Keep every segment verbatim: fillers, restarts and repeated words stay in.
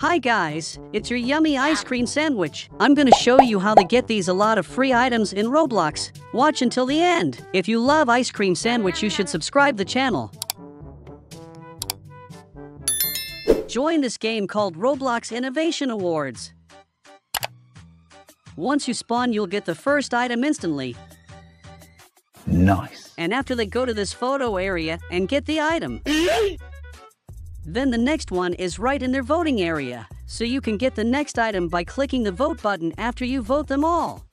Hi guys, it's your yummy ice cream sandwich. I'm gonna show you how to get these a lot of free items in Roblox. Watch until the end. If you love ice cream sandwich, you should subscribe the channel. Join this game called Roblox Innovation Awards. Once you spawn, you'll get the first item instantly. Nice. And after they go to this photo area and get the item. Then the next one is right in their voting area, so you can get the next item by clicking the vote button after you vote them all.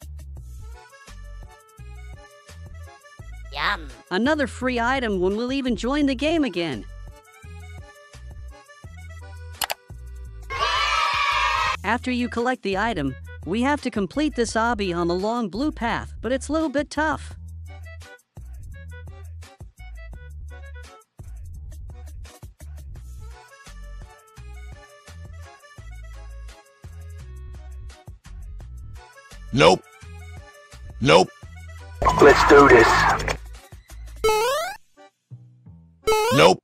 Yum! Another free item when we'll even join the game again. After you collect the item, we have to complete this obby on the long blue path, but it's a little bit tough. Nope. Nope. Let's do this. Nope.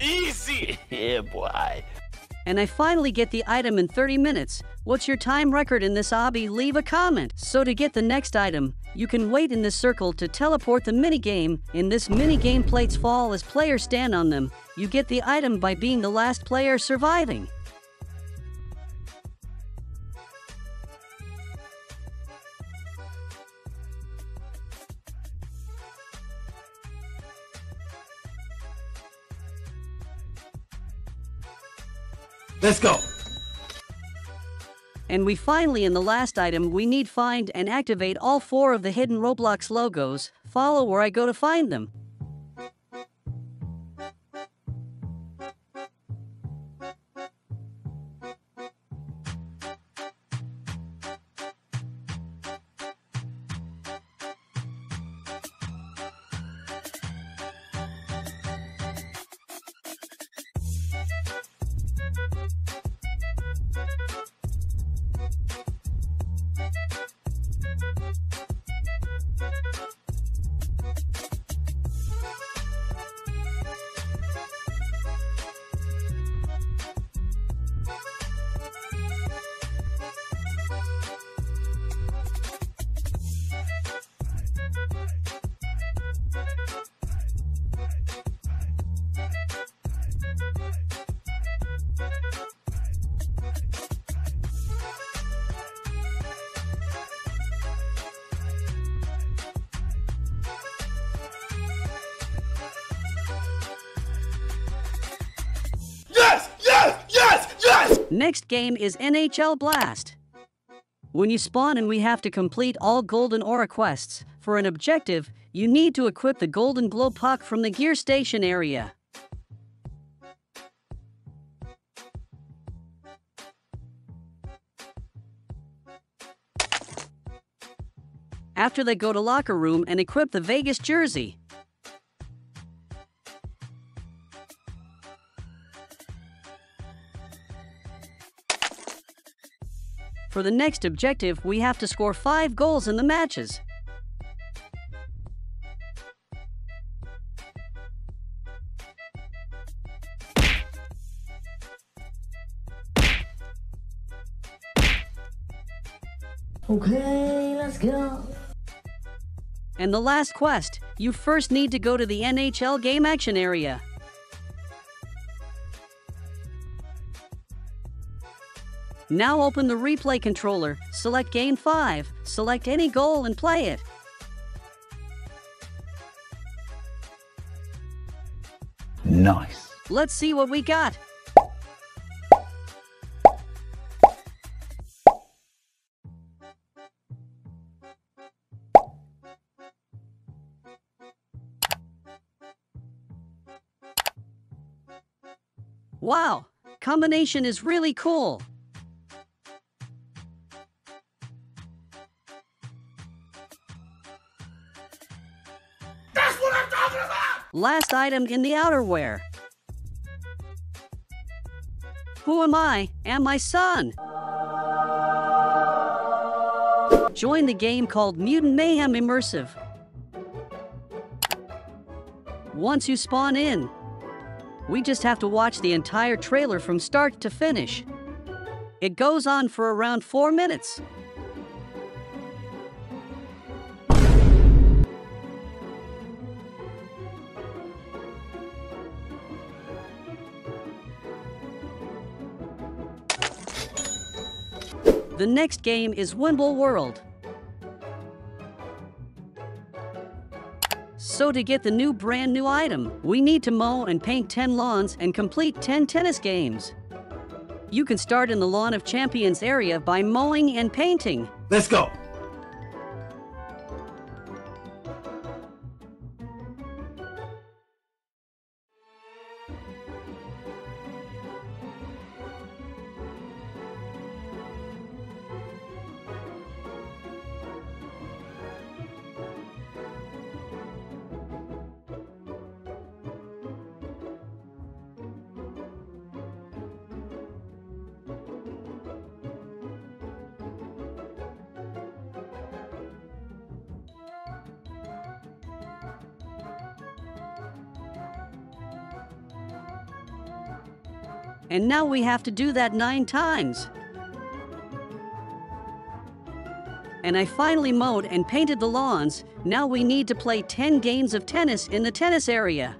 Easy! Yeah, boy. And I finally get the item in thirty minutes. What's your time record in this obby? Leave a comment. So to get the next item, you can wait in this circle to teleport the minigame. In this minigame, plates fall as players stand on them. You get the item by being the last player surviving. Let's go! And we finally in the last item, we need find and activate all four of the hidden Roblox logos. Follow where I go to find them. Next game is N H L Blast. When you spawn and we have to complete all Golden Aura quests, for an objective, you need to equip the Golden Glow Puck from the gear station area. After they go to locker room and equip the Vegas jersey. For the next objective, we have to score five goals in the matches. Okay, let's go. And the last quest, you first need to go to the N H L game action area. Now open the replay controller, select game five, select any goal and play it. Nice. Let's see what we got. Wow, combination is really cool. That's what I'm talking about! Last item in the outerwear. Who am I and my son? Join the game called Mutant Mayhem Immersive. Once you spawn in, we just have to watch the entire trailer from start to finish. It goes on for around four minutes. The next game is Wimbledon World. So to get the new brand new item, we need to mow and paint ten lawns and complete ten tennis games. You can start in the Lawn of Champions area by mowing and painting. Let's go! And now we have to do that nine times. And I finally mowed and painted the lawns. Now we need to play ten games of tennis in the tennis area.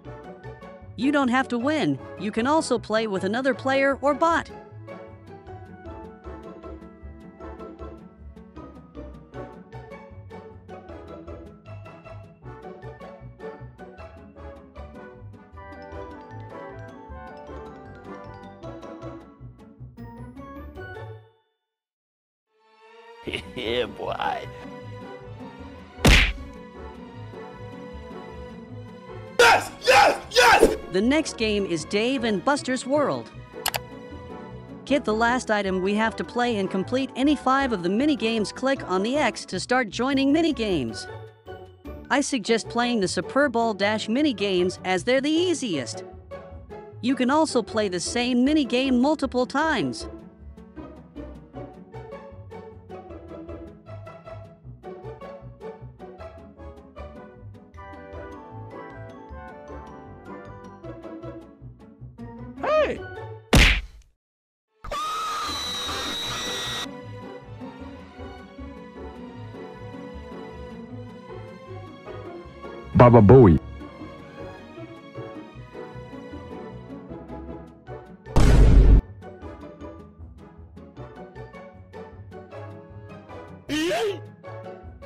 You don't have to win. You can also play with another player or bot. Yeah, boy. Yes! Yes! Yes! The next game is Dave and Buster's World. Get the last item we have to play and complete any five of the minigames. Click on the X to start joining minigames. I suggest playing the Superball Dash minigames as they're the easiest. You can also play the same minigame multiple times. Baba Booey.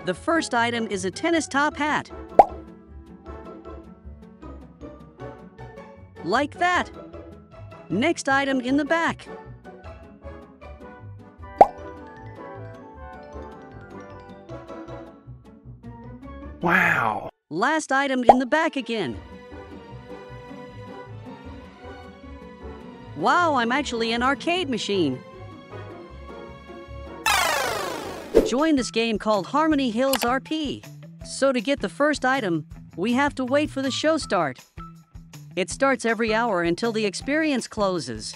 The first item is a tennis top hat. Like that. Next item in the back. Wow. Last item in the back again. Wow, I'm actually an arcade machine. Join this game called Harmony Hills R P. So to get the first item, we have to wait for the show start. It starts every hour until the experience closes.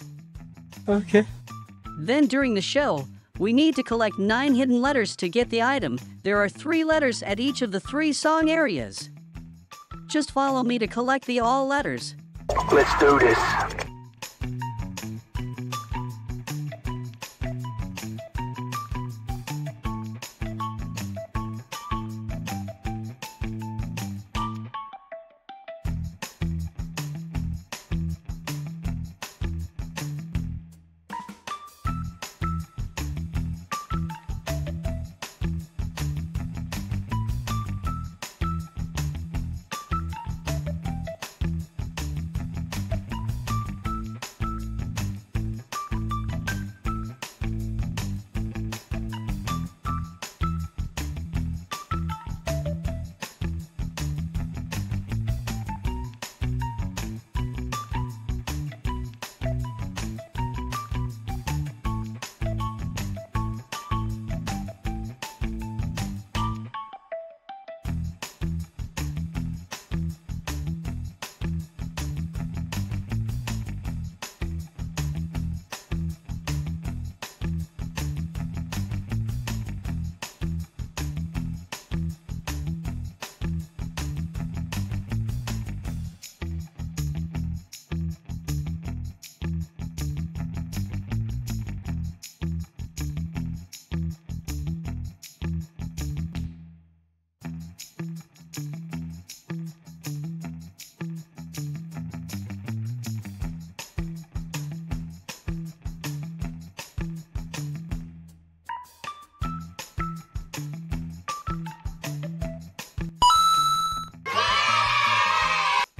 Okay. Then during the show, we need to collect nine hidden letters to get the item. There are three letters at each of the three song areas. Just follow me to collect the all letters. Let's do this.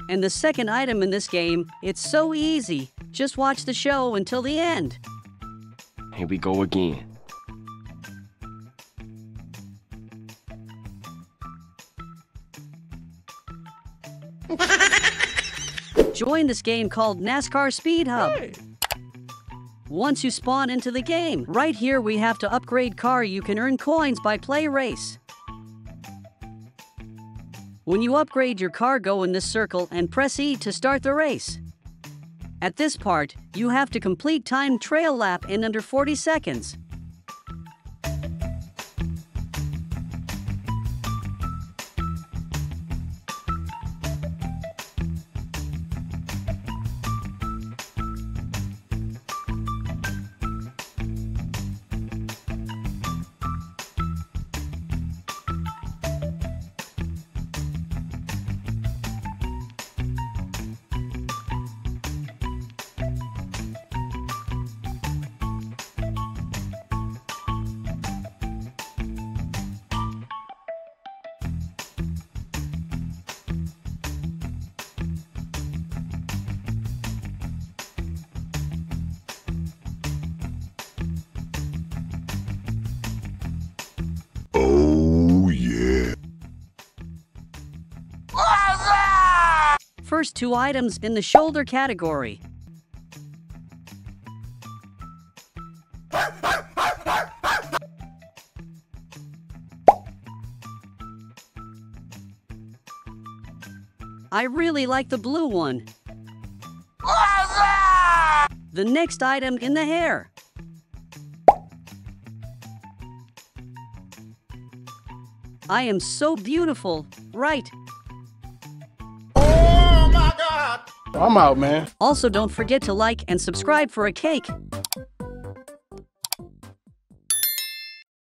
And the second item in this game, it's so easy. Just watch the show until the end. Here we go again. Join this game called NASCAR Speed Hub. Hey. Once you spawn into the game, right here we have to upgrade car. You can earn coins by play race. When you upgrade your car, go in this circle and press E to start the race. At this part, you have to complete timed trail lap in under forty seconds. First two items in the shoulder category. I really like the blue one. The next item in the hair. I am so beautiful, right? I'm out, man. Also, don't forget to like and subscribe for a cake.